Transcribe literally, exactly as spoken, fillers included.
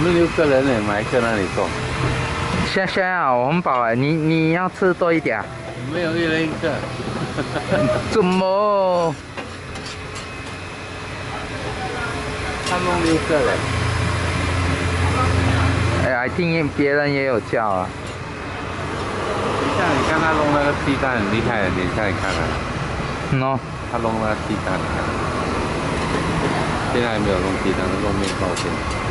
们六个人呢，买一个那里送。轩轩啊，我很饱啊，你你要吃多一点啊？没有，一人一个。怎么？他们六个人。哎呀，听别人也有叫啊。像你看他弄那个鸡蛋很厉害的，你看你看啊。喏，他弄那个鸡蛋。 现在还没有弄鸡蛋，弄面包先。